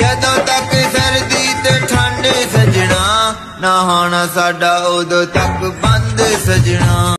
जदों तक सर्दी ते ठंड सजना, ना होना साडा उदों तक बंद सजना।